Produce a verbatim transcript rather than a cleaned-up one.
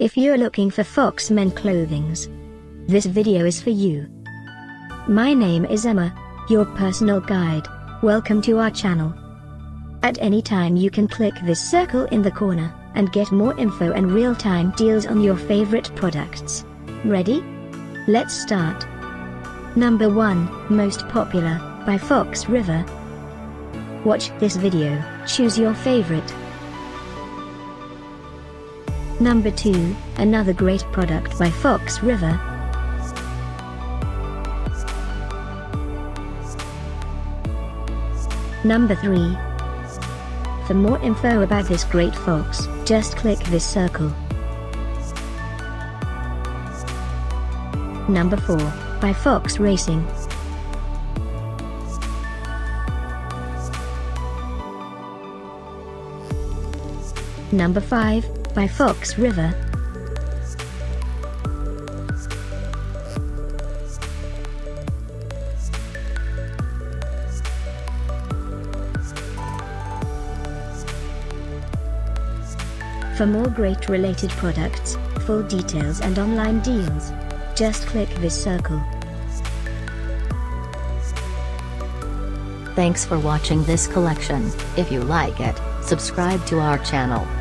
If you're looking for Fox Men Clothings, this video is for you. My name is Emma, your personal guide. Welcome to our channel. At any time you can click this circle in the corner, and get more info and real-time deals on your favorite products. Ready? Let's start. Number one, Most Popular, by Fox River. Watch this video, choose your favorite. Number two, Another Great Product by Fox River. Number three. For more info about this great Fox, just click this circle. Number four, by Fox Racing. Number five, by Fox River. For more great related products, full details and online deals, just click this circle. Thanks for watching this collection. If you like it, subscribe to our channel.